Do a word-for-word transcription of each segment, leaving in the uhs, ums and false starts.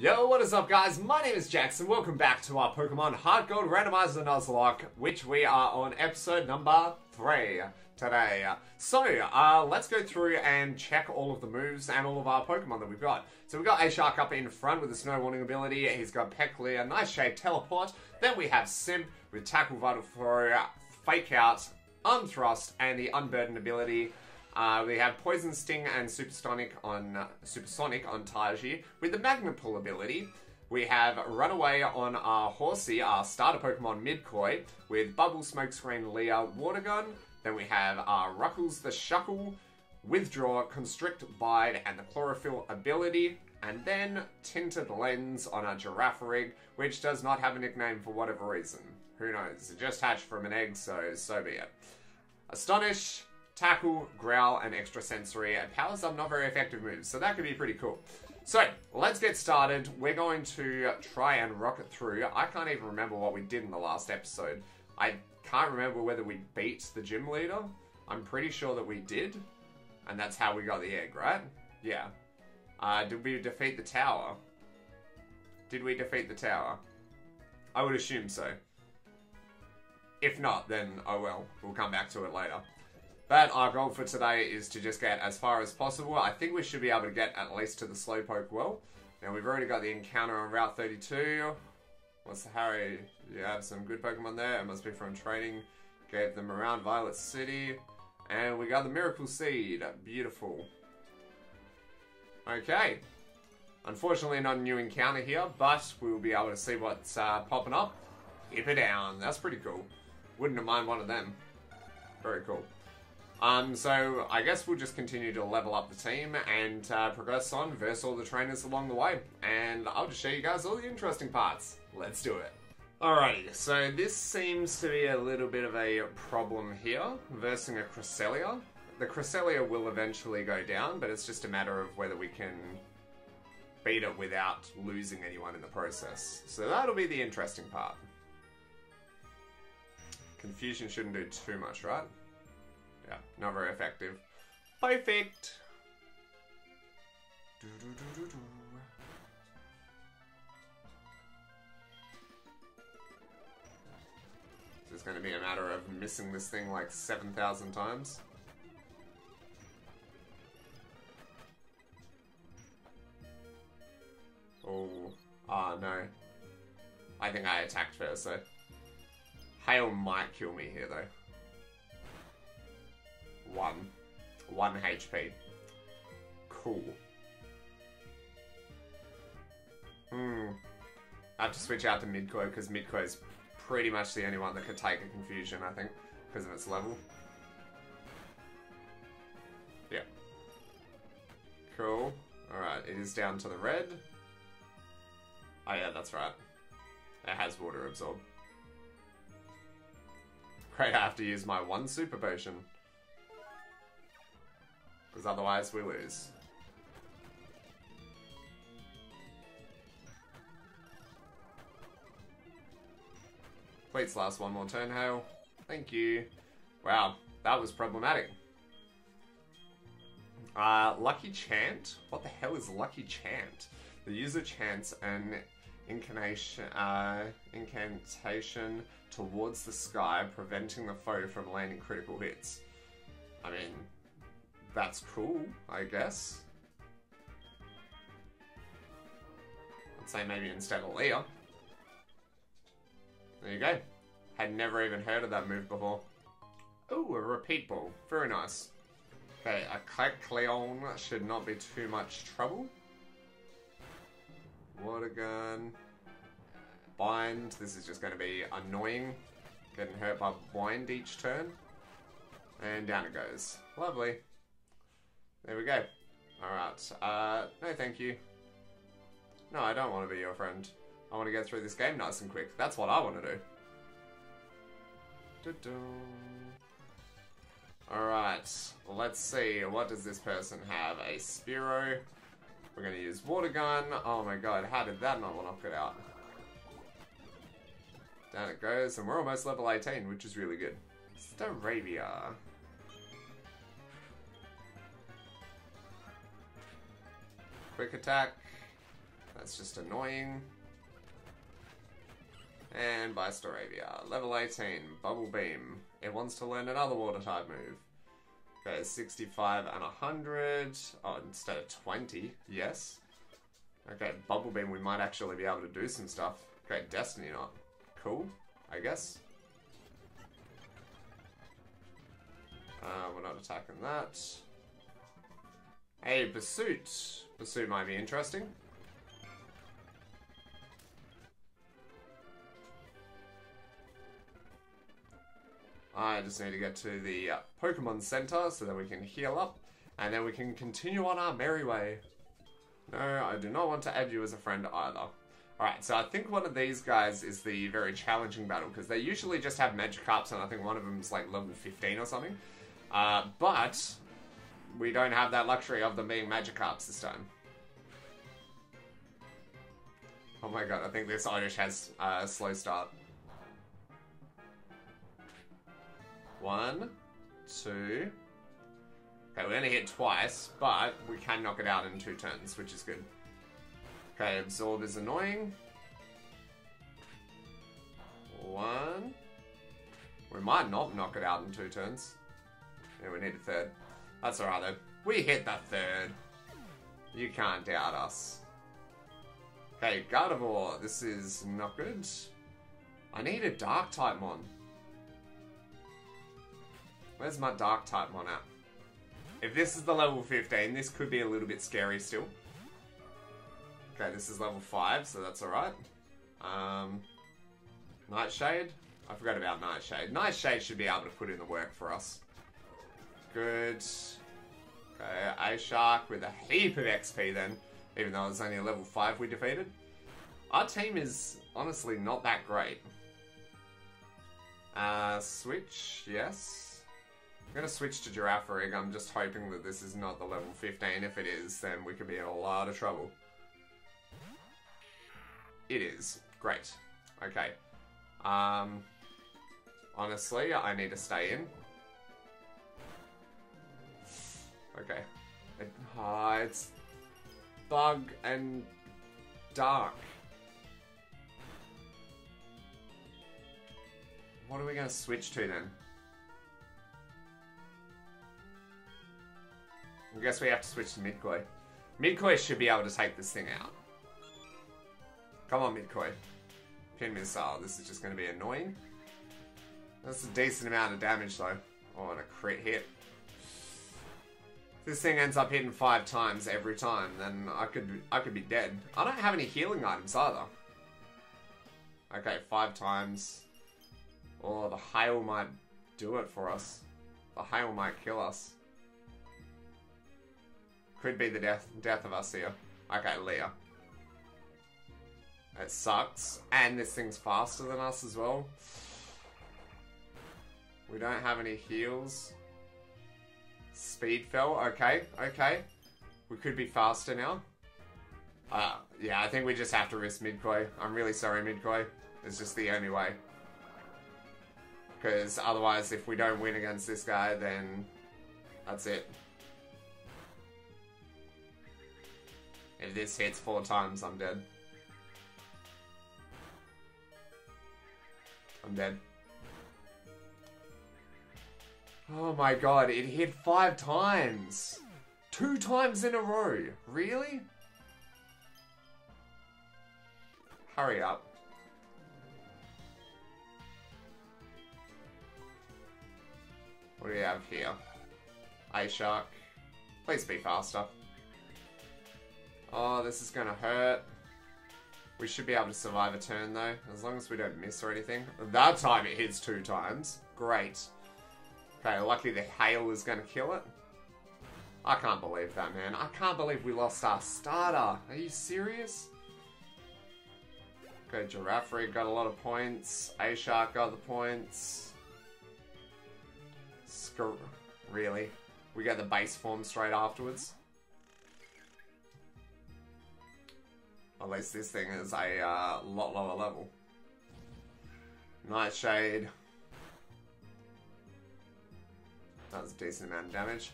Yo, what is up guys? My name is Jax and welcome back to our Pokemon HeartGold Randomizer Nuzlocke, which we are on episode number three today. So, uh, let's go through and check all of the moves and all of our Pokemon that we've got. So we've got Ashark up in front with the Snow Warning ability, he's got Pecleon, Nightshade, Teleport, then we have Simp with Tackle, Vital Throw, Fake Out, Unthrust, and the Unburdened ability. Uh, we have Poison Sting and Supersonic on uh, Supersonic on Taiji with the Magnet Pull ability. We have Runaway on our Horsey, our starter Pokemon Midkoi, with Bubble, Smokescreen, Leah, Water Gun. Then we have our Ruckles the Shuckle, Withdraw, Constrict, Bide, and the Chlorophyll ability. And then Tinted Lens on our Girafarig, which does not have a nickname for whatever reason. Who knows? It just hatched from an egg, so so be it. Astonish, Tackle, Growl, and Extra Sensory, and powers up not very effective moves, so that could be pretty cool. So, let's get started. We're going to try and rocket through. I can't even remember what we did in the last episode. I can't remember whether we beat the gym leader. I'm pretty sure that we did, and that's how we got the egg, right? Yeah. Uh, did we defeat the tower? Did we defeat the tower? I would assume so. If not, then oh well. We'll come back to it later. But our goal for today is to just get as far as possible. I think we should be able to get at least to the Slowpoke Well. Now we've already got the encounter on Route thirty-two. What's the hurry? You have some good Pokemon there. It must be from training. Gave them around Violet City. And we got the Miracle Seed. Beautiful. Okay. Unfortunately not a new encounter here, but we'll be able to see what's uh, popping up. Hip it down. That's pretty cool. Wouldn't have mind one of them. Very cool. Um, so I guess we'll just continue to level up the team and uh, progress on versus all the trainers along the way. And I'll just show you guys all the interesting parts. Let's do it. Alrighty, so this seems to be a little bit of a problem here, versing a Cresselia. The Cresselia will eventually go down, but it's just a matter of whether we can beat it without losing anyone in the process. So that'll be the interesting part. Confusion shouldn't do too much, right? Yeah, not very effective. Perfect! Do, do, do, do, do. So it's going to be a matter of missing this thing like seven thousand times. Oh, ah, oh, no. I think I attacked first, so... Hail might kill me here, though. One. One H P. Cool. Hmm. I have to switch out to Midkoi, because Midkoi is pretty much the only one that could take a confusion, I think, because of its level. Yeah. Cool. Alright, it is down to the red. Oh yeah, that's right. It has water absorbed. Great, I have to use my one super potion. Because otherwise we lose. Please last one more turn, Hale. Thank you. Wow, that was problematic. Uh, Lucky Chant? What the hell is Lucky Chant? The user chants an incantation, uh, incantation towards the sky, preventing the foe from landing critical hits. I mean... That's cool, I guess. I'd say maybe instead of Leah. There you go. Had never even heard of that move before. Ooh, a repeat ball. Very nice. Okay, a Clefairy should not be too much trouble. Water gun. Bind. This is just going to be annoying. Getting hurt by bind each turn. And down it goes. Lovely. There we go. Alright. Uh, no thank you. No, I don't want to be your friend. I want to get through this game nice and quick. That's what I want to do. Alright. Let's see. What does this person have? A Spearow. We're going to use Water Gun. Oh my god. How did that not knock it out? Down it goes. And we're almost level eighteen, which is really good. Staravia. Quick attack. That's just annoying. And by Staravia. Level eighteen, Bubble Beam. It wants to learn another water type move. Okay, sixty-five and one hundred. Oh, instead of twenty. Yes. Okay, Bubble Beam, we might actually be able to do some stuff. Okay, Destiny Knot. Cool, I guess. Uh, we're not attacking that. Hey, Pursuit. Pursuit might be interesting. I just need to get to the uh, Pokemon Center so that we can heal up, and then we can continue on our merry way. No, I do not want to add you as a friend either. Alright, so I think one of these guys is the very challenging battle, because they usually just have Magikarps, and I think one of them is like level fifteen or something. Uh, but we don't have that luxury of them being Magikarps this time. Oh my god, I think this Oddish has a uh, slow start. One, two. Okay, we're gonna hit twice, but we can knock it out in two turns, which is good. Okay, Absorb is annoying. One. We might not knock it out in two turns. Yeah, we need a third. That's alright though. We hit the third. You can't doubt us. Okay, Gardevoir. This is not good. I need a Dark type mon. Where's my Dark type mon at? If this is the level fifteen, this could be a little bit scary still. Okay, this is level five, so that's alright. Um, Nightshade? I forgot about Nightshade. Nightshade should be able to put in the work for us. Good. Okay, A-Shark with a heap of X P then, even though it was only a level five we defeated. Our team is honestly not that great. Uh, switch, yes. I'm going to switch to Girafarig. I'm just hoping that this is not the level fifteen. If it is, then we could be in a lot of trouble. It is. Great. Okay. Um, honestly, I need to stay in. Okay. It, uh, it's Bug and Dark. What are we going to switch to then? I guess we have to switch to Midkoi. Midkoi should be able to take this thing out. Come on, Midkoi. Pin Missile. This is just going to be annoying. That's a decent amount of damage, though. Oh, and a crit hit. If this thing ends up hitting five times every time, then I could I could be dead. I don't have any healing items, either. Okay, five times. Oh, the hail might do it for us. The hail might kill us. Could be the death death of us here. Okay, Leah. It sucks. And this thing's faster than us as well. We don't have any heals. Speed fell. Okay, okay. We could be faster now. Uh, yeah, I think we just have to risk Midkoi. I'm really sorry, Midkoi. It's just the only way. Because otherwise, if we don't win against this guy, then that's it. If this hits four times, I'm dead. I'm dead. Oh my god, it hit five times! Two times in a row! Really? Hurry up. What do we have here? A-Shark. Please be faster. Oh, this is gonna hurt. We should be able to survive a turn though, as long as we don't miss or anything. That time it hits two times. Great. Okay, luckily the hail is gonna kill it. I can't believe that, man. I can't believe we lost our starter. Are you serious? Okay, Girafarig got a lot of points. A-Shark got the points. Screw. Really? We got the base form straight afterwards? At least this thing is a uh, lot lower level. Nightshade. That was a decent amount of damage.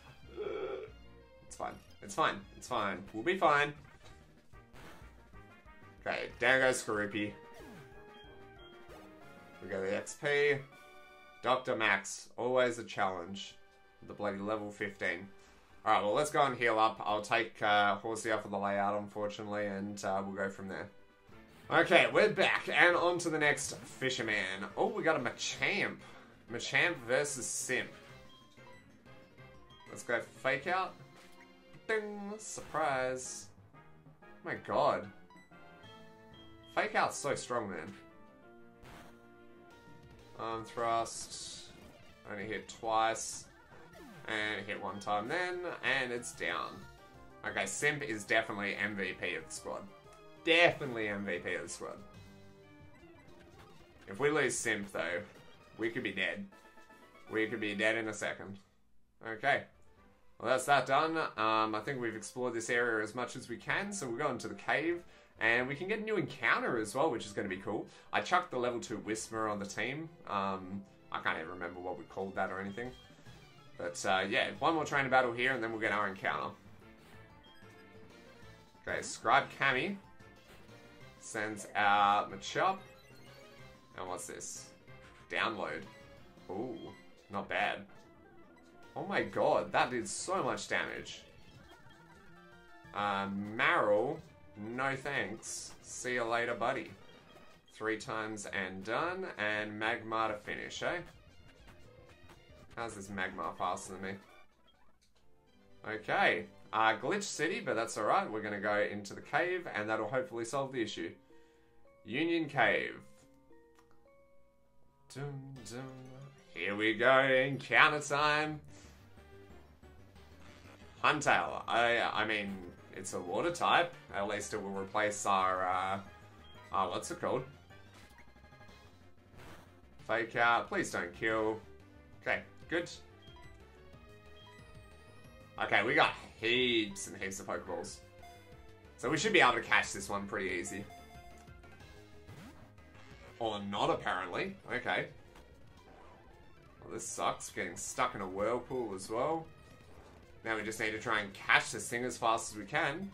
It's fine. It's fine. It's fine. We'll be fine. Okay, there goes Careepy. We go to the X P. Doctor Max, always a challenge. The bloody level fifteen. Alright, well, let's go and heal up. I'll take uh, Horsey off of the layout, unfortunately, and uh, we'll go from there. Okay, we're back, and on to the next Fisherman. Oh, we got a Machamp. Machamp versus Simp. Let's go Fake Out. Ding! Surprise. Oh my god. Fake Out's so strong, man. Arm Thrust. Only hit twice. And hit one time then, and it's down. Okay, Simp is definitely M V P of the squad. Definitely M V P of the squad. If we lose Simp, though, we could be dead. We could be dead in a second. Okay. Well, that's that done. Um, I think we've explored this area as much as we can, so we'll go into the cave. And we can get a new encounter as well, which is going to be cool. I chucked the level two Whismur on the team. Um, I can't even remember what we called that or anything. But, uh, yeah, one more trainer battle here, and then we'll get our encounter. Okay, Scribe Cammy sends out Machamp. And what's this? Download. Ooh, not bad. Oh my god, that did so much damage. Uh, Marill, no thanks. See you later, buddy. Three times and done, and Magmar to finish, eh? How's this Magmar faster than me? Okay. Uh, Glitch City, but that's alright. We're going to go into the cave, and that'll hopefully solve the issue. Union Cave. Dum, dum. Here we go. Encounter time. Huntail. I, I mean, it's a water type. At least it will replace our... Uh, uh, what's it called? Fake Out. Please don't kill. Okay. Good. Okay, we got heaps and heaps of Pokeballs. So we should be able to catch this one pretty easy. Or not, apparently. Okay. Well, this sucks. Getting stuck in a whirlpool as well. Now we just need to try and catch this thing as fast as we can.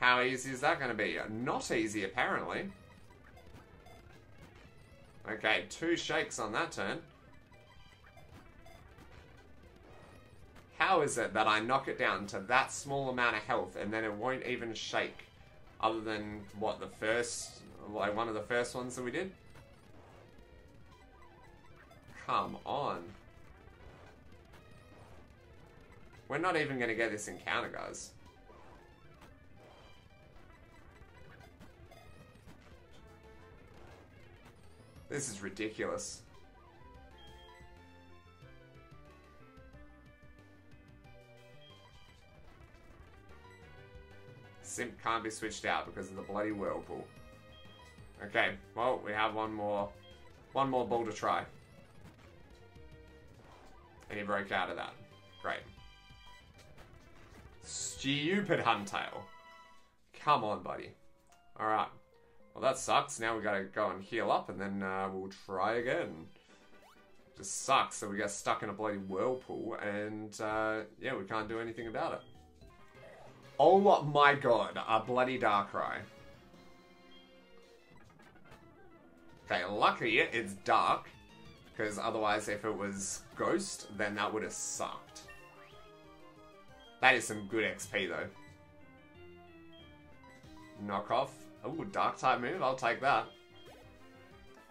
How easy is that going to be? Not easy, apparently. Okay, two shakes on that turn. How is it that I knock it down to that small amount of health and then it won't even shake? Other than, what, the first... like, one of the first ones that we did? Come on. We're not even going to get this encounter, guys. This is ridiculous. Simp can't be switched out because of the bloody whirlpool. Okay, well, we have one more, one more ball to try. And he broke out of that. Great. Stupid Huntail. Come on, buddy. Alright. Well, that sucks. Now we gotta go and heal up and then uh, we'll try again. Just sucks that we got stuck in a bloody whirlpool and, uh, yeah, we can't do anything about it. Oh my god, a bloody Darkrai. Okay, lucky it's dark, because otherwise if it was ghost, then that would have sucked. That is some good X P though. Knock off. Ooh, dark type move, I'll take that.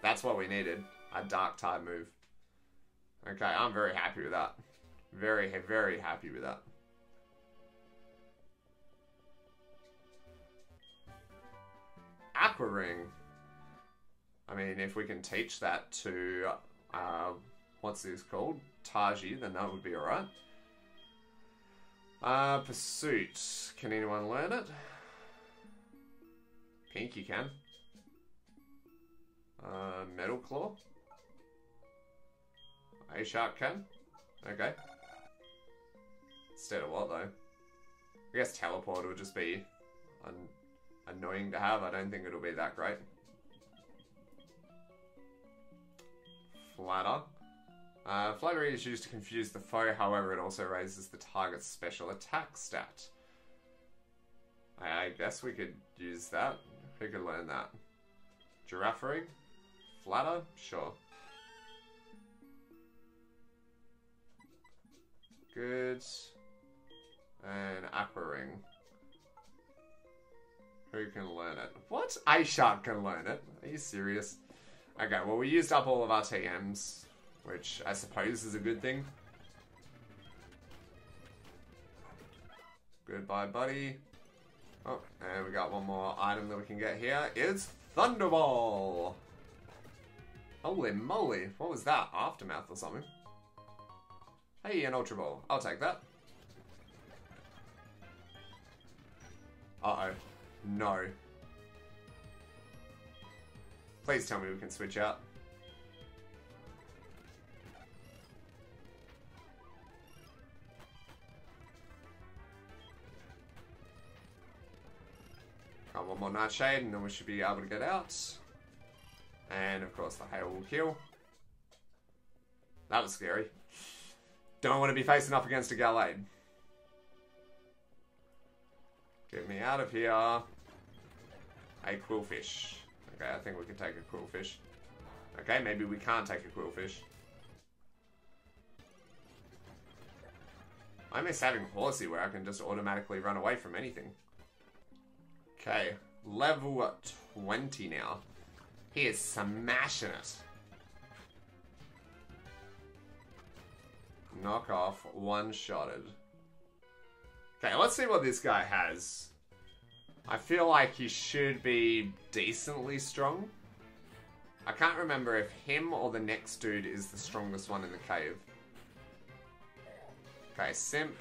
That's what we needed, a dark type move. Okay, I'm very happy with that. Very, very happy with that. Aqua Ring. I mean, if we can teach that to, uh, what's this called? Taji, then that would be alright. Uh, Pursuit. Can anyone learn it? Pinky can. Uh, Metal Claw. A-Shark can. Okay. Instead of what, though? I guess Teleport would just be... un annoying to have. I don't think it'll be that great. Flutter. Uh, Flutter is used to confuse the foe, however it also raises the target's special attack stat. I guess we could use that. Who could learn that? Girafarig? Flatter? Sure. Goods. And Aqua Ring. Who can learn it? What? Ice Shark can learn it? Are you serious? Okay, well, we used up all of our T Ms, which I suppose is a good thing. Goodbye, buddy. Oh, and we got one more item that we can get here. It's Thunderball! Holy moly. What was that? Aftermath or something? Hey, an Ultra Ball. I'll take that. Uh-oh. No. Please tell me we can switch out. Got one more Nightshade and then we should be able to get out. And of course the hail will kill. That was scary. Don't want to be facing up against a Gallade. Get me out of here. A Quillfish. Okay, I think we can take a Quillfish. Okay, maybe we can't take a Quillfish. I miss having Horsey where I can just automatically run away from anything. Okay, level twenty now. He is smashing it. Knock off, one-shotted. Okay, let's see what this guy has. I feel like he should be decently strong. I can't remember if him or the next dude is the strongest one in the cave. Okay, Simp.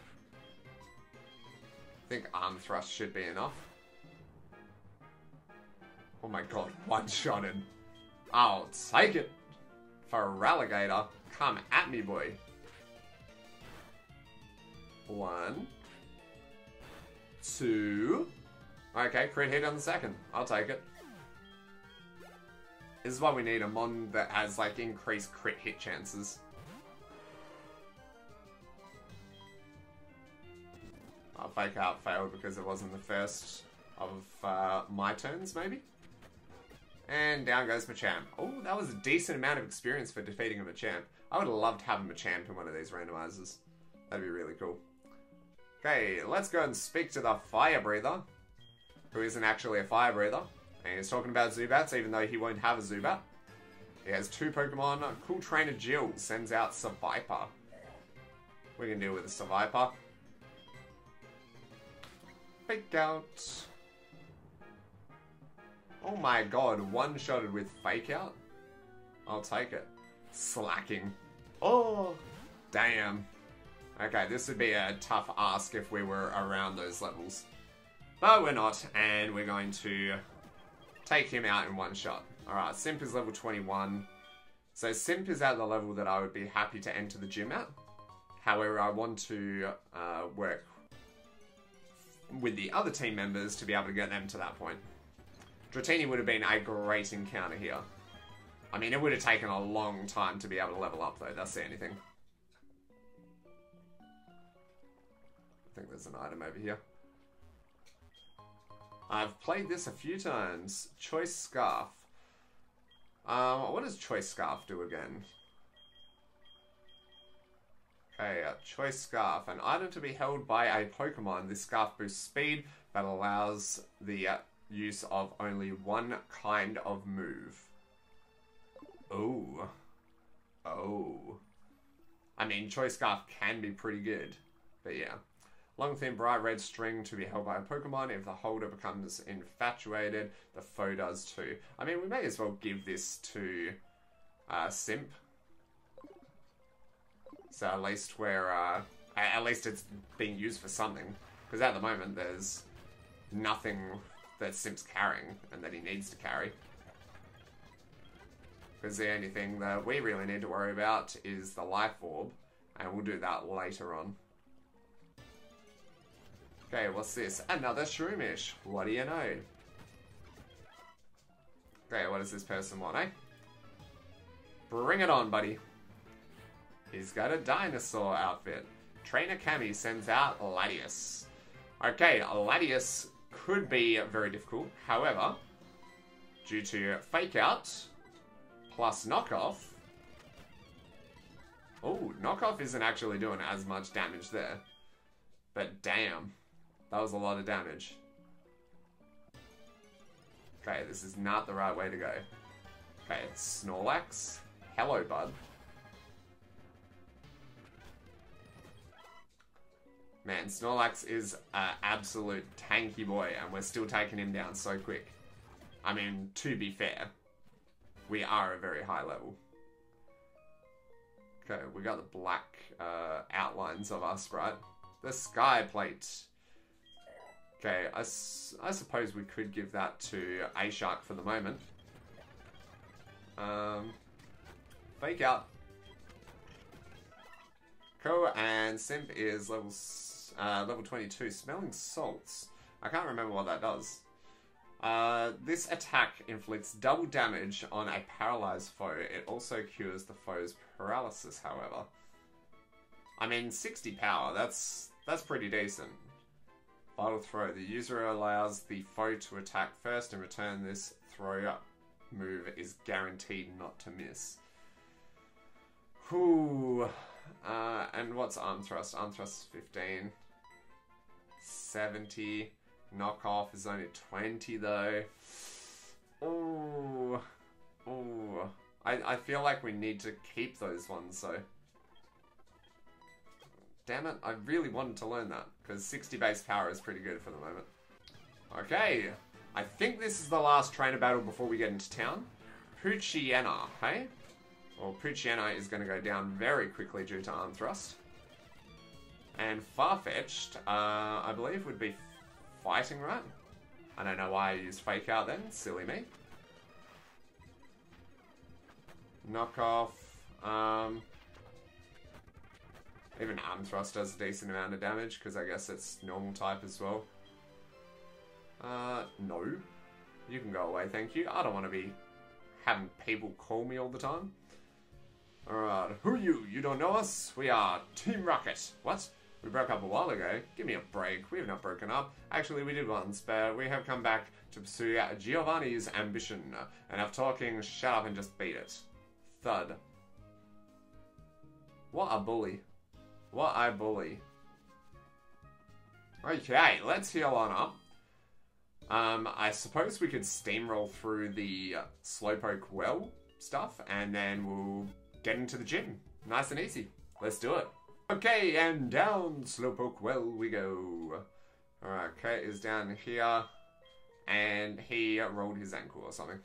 I think Arm Thrust should be enough. Oh my god, one-shotted. I'll take it. Feraligatr, come at me, boy. One. Two. Okay, crit hit on the second. I'll take it. This is why we need a mon that has, like, increased crit hit chances. I'll fake out failed because it wasn't the first of uh, my turns, maybe? And down goes Machamp. Oh, that was a decent amount of experience for defeating a Machamp. I would have loved to have a Machamp in one of these randomizers. That'd be really cool. Okay, let's go and speak to the fire breather, who isn't actually a fire breather. And he's talking about Zubats, even though he won't have a Zubat. He has two Pokemon. Cool Trainer Jill sends out Seviper. We can deal with the Seviper. Fake out. Oh my god, one-shotted with fake out? I'll take it. Slacking. Oh, damn. Okay, this would be a tough ask if we were around those levels. But we're not, and we're going to take him out in one shot. Alright, Simp is level twenty-one. So Simp is at the level that I would be happy to enter the gym at. However, I want to uh, work with the other team members to be able to get them to that point. Dratini would have been a great encounter here. I mean, it would have taken a long time to be able to level up though, that's the only thing. I think there's an item over here. I've played this a few times. Choice Scarf. Um, what does Choice Scarf do again? Okay, uh, Choice Scarf. An item to be held by a Pokemon. This scarf boosts speed, but allows the uh, use of only one kind of move. Oh. Oh. I mean, Choice Scarf can be pretty good. But yeah. Long, thin, bright red string to be held by a Pokemon. If the holder becomes infatuated, the foe does too. I mean, we may as well give this to uh, Simp. So at least we're, uh, at least it's being used for something. Because at the moment, there's nothing that Simp's carrying and that he needs to carry. Because the only thing that we really need to worry about is the Life Orb. And we'll do that later on. Okay, what's this? Another Shroomish. What do you know? Okay, what does this person want, eh? Bring it on, buddy. He's got a dinosaur outfit. Trainer Cammy sends out Latias. Okay, Latias could be very difficult. However, due to Fake Out plus Knockoff. Oh, Knockoff isn't actually doing as much damage there. But damn, that was a lot of damage. Okay, this is not the right way to go. Okay, it's Snorlax. Hello, bud. Man, Snorlax is an absolute tanky boy, and we're still taking him down so quick. I mean, to be fair, we are a very high level. Okay, we got the black uh, outlines of our sprite. The Sky Plate. Okay, I, s I suppose we could give that to A-Shark for the moment. Um, Fake Out. Cool, and Simp is level uh, level twenty-two. Smelling Salts. I can't remember what that does. Uh, this attack inflicts double damage on a paralyzed foe. It also cures the foe's paralysis, however. I mean, sixty power, that's that's pretty decent. Vital Throw. The user allows the foe to attack first and return this throw up. Move is guaranteed not to miss. Whew. Uh, and what's Arm Thrust? Arm Thrust is fifteen. seventy. Knockoff is only twenty though. Ooh. Ooh. I, I feel like we need to keep those ones though. Damn it, I really wanted to learn that, because sixty base power is pretty good for the moment. Okay, I think this is the last trainer battle before we get into town. Poochiena, hey? Well, Poochiena is going to go down very quickly due to Arm Thrust. And Farfetch'd, uh, I believe, would be fighting, right? I don't know why I used Fake Out then, silly me. Knockoff, um... even Arm Thrust does a decent amount of damage, because I guess it's normal type as well. Uh, no. You can go away, thank you. I don't want to be having people call me all the time. Alright, who are you? You don't know us? We are Team Rocket. What? We broke up a while ago. Give me a break. We have not broken up. Actually, we did once, but we have come back to pursue Giovanni's ambition. Enough talking, shut up and just beat it. Thud. What a bully. What a bully. Okay, let's heal on up. Um, I suppose we could steamroll through the Slowpoke Well stuff, and then we'll get into the gym. Nice and easy. Let's do it. Okay, and down Slowpoke Well we go. Alright, Kate is down here, and he rolled his ankle or something.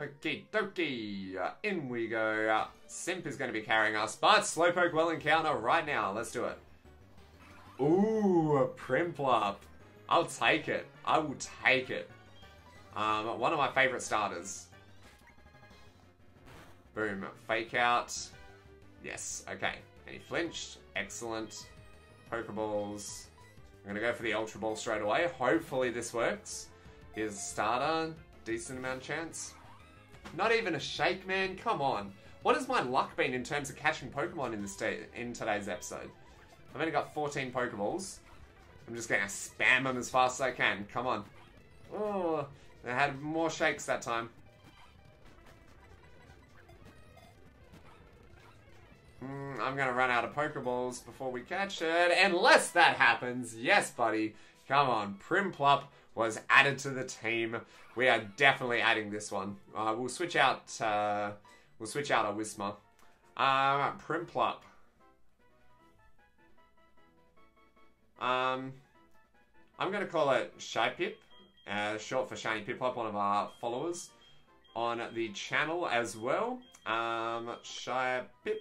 Okie dokie, uh, in we go. Uh, Simp is going to be carrying us, but Slowpoke Well encounter right now. Let's do it. Ooh, a Primplup. I'll take it. I will take it. Um, one of my favourite starters. Boom, Fake Out. Yes, okay. And he flinched. Excellent. Pokeballs. I'm going to go for the Ultra Ball straight away. Hopefully this works. Here's a starter. Decent amount of chance. Not even a shake, man. Come on. What has my luck been in terms of catching Pokemon in this day, in today's episode? I've only got fourteen Pokeballs. I'm just going to spam them as fast as I can. Come on. Oh, I had more shakes that time. Mm, I'm going to run out of Pokeballs before we catch it. Unless that happens. Yes, buddy. Come on. Primplup was added to the team. We are definitely adding this one. Uh, we'll switch out. Uh, we'll switch out a Wisma. Uh, Primplup. Um, I'm gonna call it Shai Pip, uh, short for Shiny Piplup, one of our followers on the channel as well. Um, Shai Pip.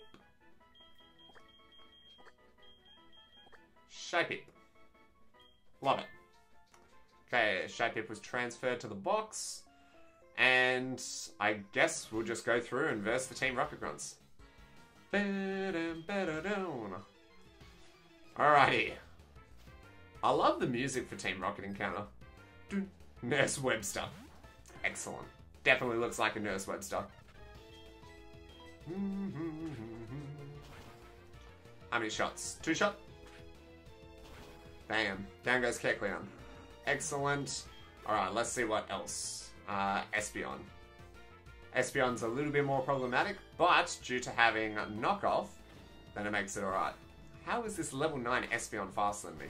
Shai Pip. Love it. Okay, Shai Pip was transferred to the box, and I guess we'll just go through and verse the Team Rocket grunts. Alrighty. I love the music for Team Rocket encounter. Nurse Webster. Excellent. Definitely looks like a Nurse Webster. How many shots? Two shot? Bam. Down goes Kecleon. Excellent. Alright, let's see what else. Uh, Espeon. Espeon's a little bit more problematic, but due to having knockoff, then it makes it alright. How is this level nine Espeon faster than me?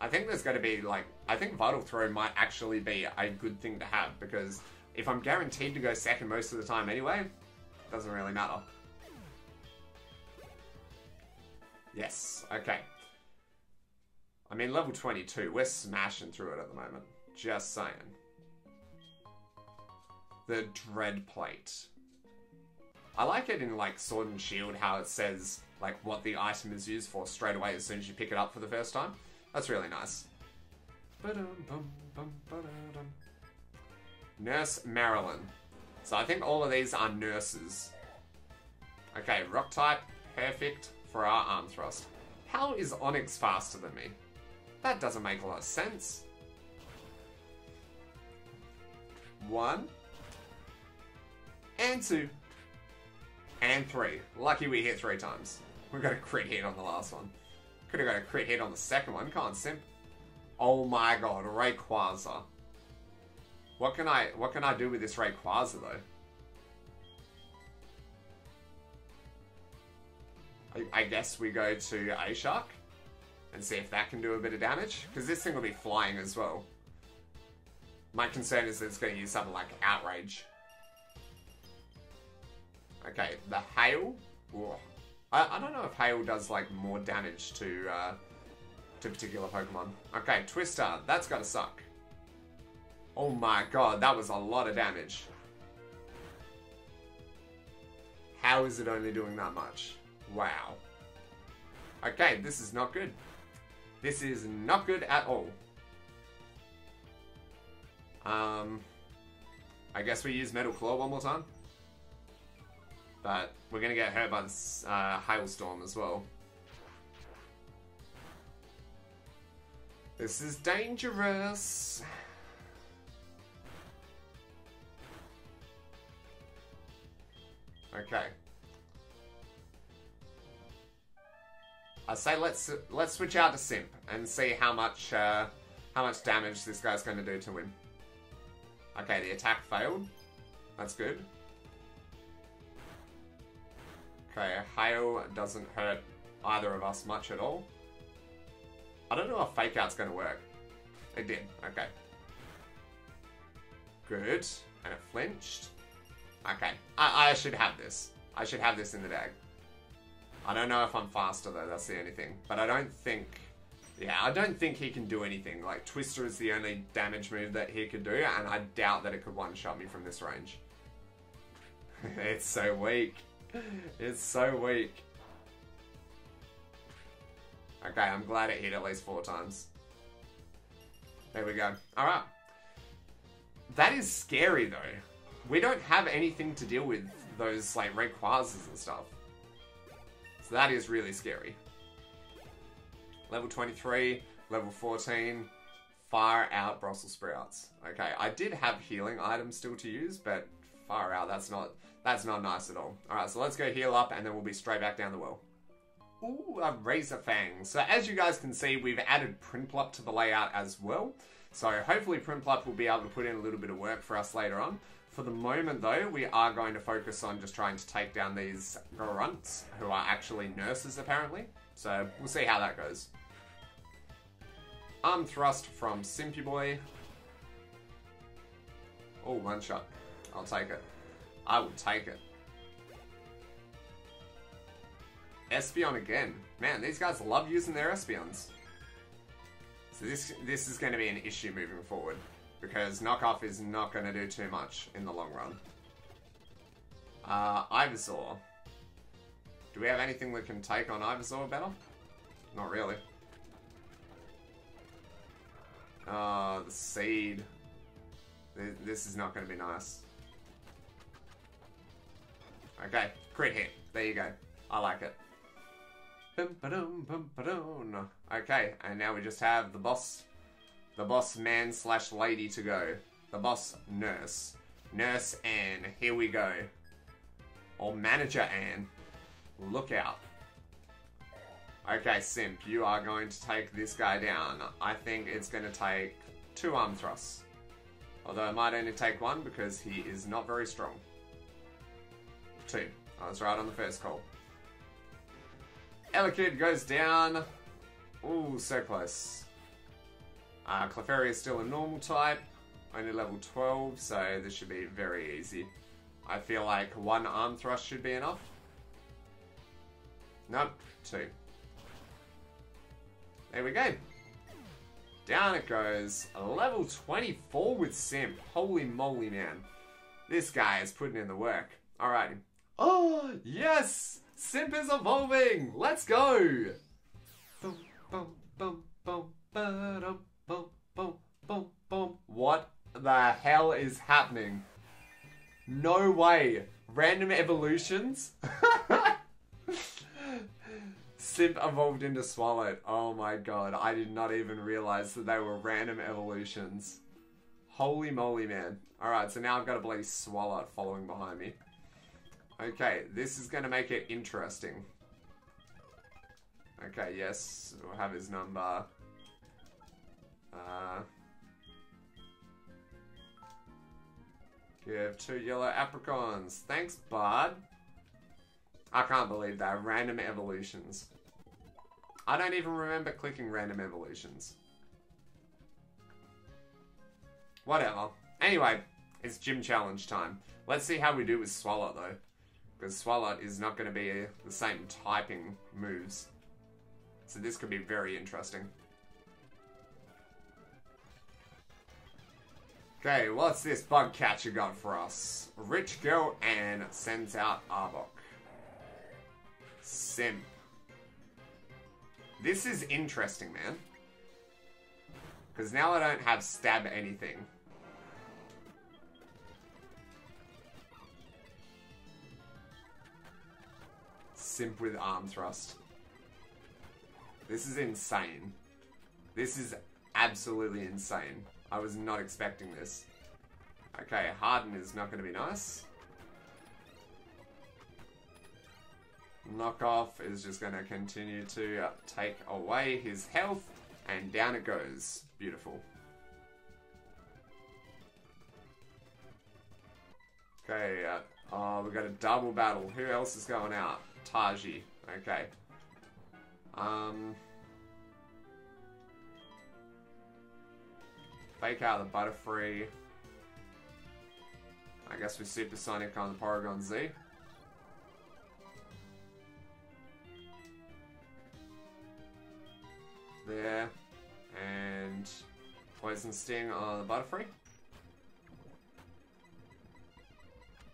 I think there's going to be, like, I think Vital Throw might actually be a good thing to have, because if I'm guaranteed to go second most of the time anyway, it doesn't really matter. Yes, okay. I mean, level twenty-two, we're smashing through it at the moment. Just saying. The Dread Plate. I like it in, like, Sword and Shield, how it says, like, what the item is used for straight away as soon as you pick it up for the first time. That's really nice. Nurse Marilyn. So I think all of these are nurses. Okay, Rock type, perfect for our Arm Thrust. How is Onix faster than me? That doesn't make a lot of sense. One. And two. And three. Lucky we hit three times. We got a crit hit on the last one. Could have got a crit hit on the second one, can't simp. Oh my god, Rayquaza. What can I what can I do with this Rayquaza though? I, I guess we go to A-Shark and see if that can do a bit of damage. Because this thing will be flying as well. My concern is that it's gonna use something like Outrage. Okay, the Hail. Ooh. I, I don't know if Hail does, like, more damage to, uh, to particular Pokemon. Okay, Twister. That's gotta suck. Oh my god, that was a lot of damage. How is it only doing that much? Wow. Okay, this is not good. This is not good at all. Um, I guess we use Metal Claw one more time. But we're going to get hurt by this uh, Hailstorm as well. This is dangerous. Okay. I say let's let's switch out to Simp and see how much uh, how much damage this guy's going to do to him. Okay, the attack failed. That's good. Okay, Hail doesn't hurt either of us much at all. I don't know if Fake Out's going to work. It did, okay. Good, and it flinched. Okay, I, I should have this. I should have this in the bag. I don't know if I'm faster though, that's the only thing. But I don't think... Yeah, I don't think he can do anything. Like, Twister is the only damage move that he could do, and I doubt that it could one-shot me from this range. It's so weak. It's so weak. Okay, I'm glad it hit at least four times. There we go. Alright. That is scary though. We don't have anything to deal with those, like, Rayquazas and stuff. So that is really scary. Level twenty-three, level fourteen, far out Brussels Sprouts. Okay, I did have healing items still to use, but far out, that's not... That's not nice at all. Alright, so let's go heal up and then we'll be straight back down the well. Ooh, a Razor Fang. So as you guys can see, we've added Primplup to the layout as well. So hopefully Primplup will be able to put in a little bit of work for us later on. For the moment though, we are going to focus on just trying to take down these grunts, who are actually nurses apparently. So we'll see how that goes. Arm Thrust from Simpyboy. Oh, one shot. I'll take it. I will take it. Espeon again. Man, these guys love using their Espeons. So this this is going to be an issue moving forward. Because knockoff is not going to do too much in the long run. Uh, Ivasaur. Do we have anything we can take on Ivasaur better? Not really. Oh, the seed. This is not going to be nice. Okay, crit hit. There you go. I like it. Okay, and now we just have the boss, the boss man slash lady to go. The boss nurse. Nurse Anne, here we go. Or Manager Anne. Look out. Okay, Simp, you are going to take this guy down. I think it's going to take two arm thrusts. Although it might only take one because he is not very strong. Two. I was right on the first call. Elekid goes down. Ooh, so close. Uh, Clefairy is still a normal type. Only level twelve, so this should be very easy. I feel like one arm thrust should be enough. Nope, two. There we go. Down it goes. Level twenty-four with Simp. Holy moly, man. This guy is putting in the work. Alrighty. Oh, yes! Simp is evolving! Let's go! What the hell is happening? No way! Random evolutions? Simp evolved into Swalot. Oh my god, I did not even realize that they were random evolutions. Holy moly, man. Alright, so now I've got a bloody Swalot following behind me. Okay, this is gonna make it interesting. Okay, yes, we'll have his number. Uh... Give two yellow apricorns. Thanks, bud. I can't believe that. Random evolutions. I don't even remember clicking random evolutions. Whatever. Anyway, it's gym challenge time. Let's see how we do with Swalot, though. Because Swalot is not going to be the same typing moves. So this could be very interesting. Okay, what's this bug catcher got for us? Rich girl and sends out Arbok. Simp. This is interesting, man. Because now I don't have stab anything. Simp with arm thrust. This is insane. This is absolutely insane. I was not expecting this. Okay, Harden is not going to be nice. Knockoff is just going to continue to take away his health, and down it goes. Beautiful. Okay, uh, oh, we've got a double battle. Who else is going out? Taji. Okay. Um... Fake out the Butterfree. I guess we supersonic on the Porygon-Z. There. And Poison Sting on the Butterfree.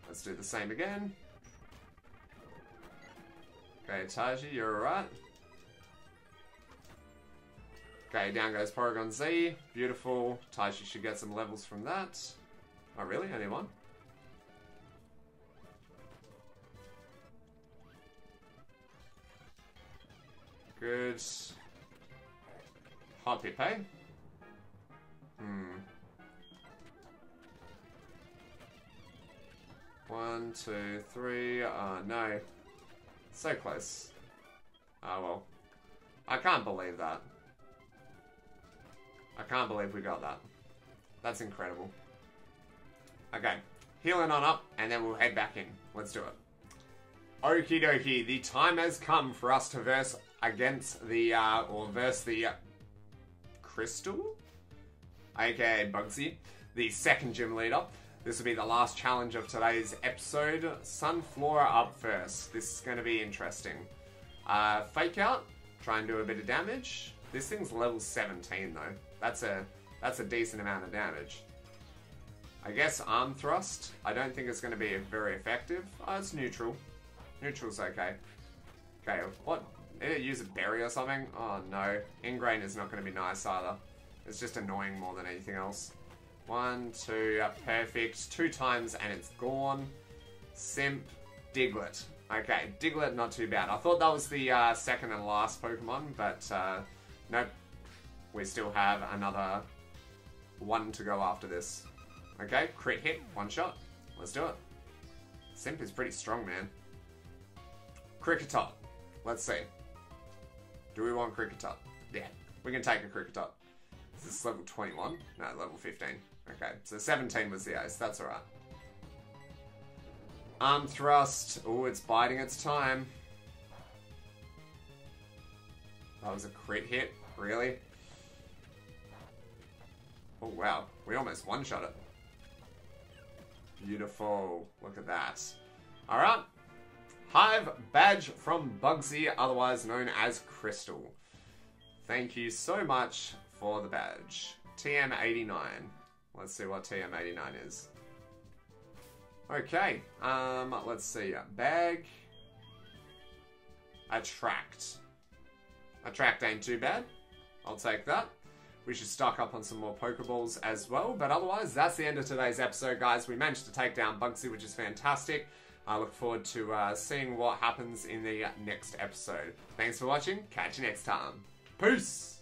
Let's do the same again. Okay, Taji, you're alright. Okay, down goes Porygon-Z. Beautiful. Taishi should get some levels from that. Oh, really? Only one? Good. Hot Pip, eh? Hmm. One, two, three. Oh, no. So close. Oh, well. I can't believe that. I can't believe we got that. That's incredible. Okay, healing on up, and then we'll head back in. Let's do it. Okie dokie, the time has come for us to verse against the, uh, or verse the uh, Crystal? A K A Bugsy, the second gym leader. This will be the last challenge of today's episode. Sunflora up first. This is going to be interesting. Uh, fake out, try and do a bit of damage. This thing's level seventeen though. That's a that's a decent amount of damage. I guess arm thrust. I don't think it's going to be very effective. Oh, it's neutral. Neutral's okay. Okay, what? Did it use a berry or something? Oh no. Ingrain is not going to be nice either. It's just annoying more than anything else. One, two, perfect. Two times and it's gone. Simp, Diglett. Okay, Diglett not too bad. I thought that was the uh, second and last Pokemon, but... Uh, nope. We still have another one to go after this. Okay, crit hit, one shot. Let's do it. Simp is pretty strong, man. Kricketot. Let's see. Do we want Kricketot? Yeah, we can take a Kricketot. Is this level twenty-one? No, level fifteen. Okay, so seventeen was the ace. That's alright. Arm thrust. Oh, it's biding its time. That was a crit hit? Really? Oh, wow. We almost one-shot it. Beautiful. Look at that. Alright. Hive badge from Bugsy, otherwise known as Crystal. Thank you so much for the badge. T M eighty-nine. Let's see what T M eighty-nine is. Okay. Um, let's see. Bag. Attract. Attract ain't too bad. I'll take that. We should stock up on some more Pokeballs as well. But otherwise, that's the end of today's episode, guys. We managed to take down Bugsy, which is fantastic. I look forward to uh, seeing what happens in the next episode. Thanks for watching. Catch you next time. Peace!